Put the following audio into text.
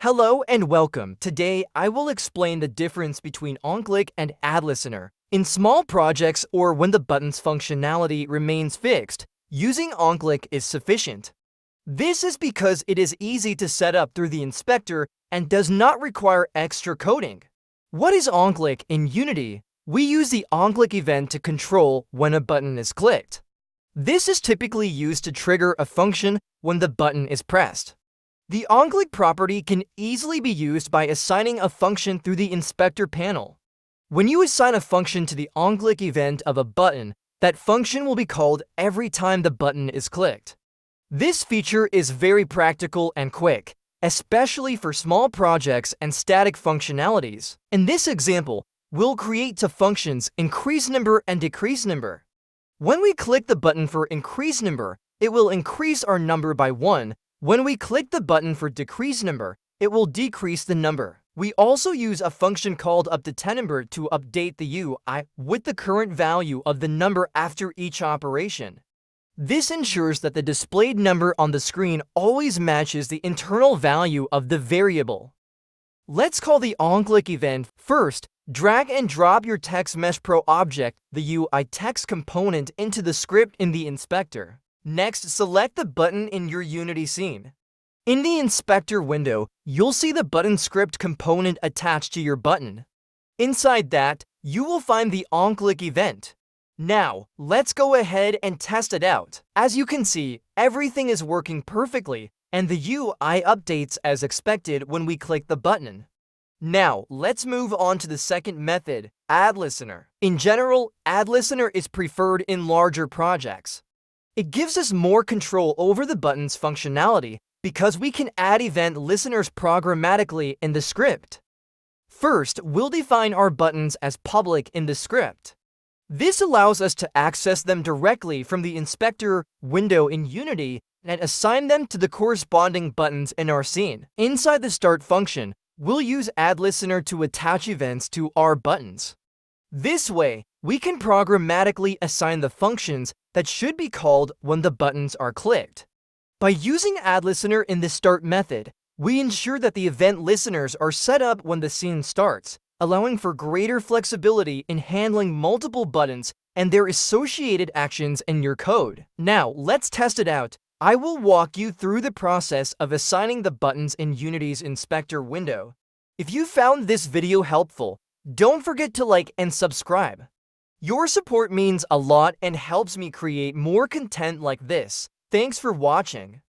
Hello and welcome. Today, I will explain the difference between OnClick and AddListener. In small projects or when the button's functionality remains fixed, using OnClick is sufficient. This is because it is easy to set up through the inspector and does not require extra coding. What is OnClick in Unity? We use the OnClick event to control when a button is clicked. This is typically used to trigger a function when the button is pressed. The OnClick property can easily be used by assigning a function through the inspector panel. When you assign a function to the OnClick event of a button, that function will be called every time the button is clicked. This feature is very practical and quick, especially for small projects and static functionalities. In this example, we'll create two functions, IncreaseNumber and DecreaseNumber. When we click the button for IncreaseNumber, it will increase our number by 1. When we click the button for DecreaseNumber, it will decrease the number. We also use a function called UpdateNumber to update the UI with the current value of the number after each operation. This ensures that the displayed number on the screen always matches the internal value of the variable. Let's call the OnClick event. First, drag and drop your TextMeshPro object, the UI text component, into the script in the inspector. Next, select the button in your Unity scene. In the inspector window, you'll see the button script component attached to your button. Inside that, you will find the OnClick event. Now, let's go ahead and test it out. As you can see, everything is working perfectly, and the UI updates as expected when we click the button. Now, let's move on to the second method, AddListener. In general, AddListener is preferred in larger projects. It gives us more control over the button's functionality because we can add event listeners programmatically in the script. First, we'll define our buttons as public in the script. This allows us to access them directly from the inspector window in Unity and assign them to the corresponding buttons in our scene. Inside the start function, we'll use AddListener to attach events to our buttons. This way, we can programmatically assign the functions that should be called when the buttons are clicked. By using AddListener in the start method, we ensure that the event listeners are set up when the scene starts, allowing for greater flexibility in handling multiple buttons and their associated actions in your code. Now, let's test it out. I will walk you through the process of assigning the buttons in Unity's inspector window. If you found this video helpful, don't forget to like and subscribe. Your support means a lot and helps me create more content like this. Thanks for watching.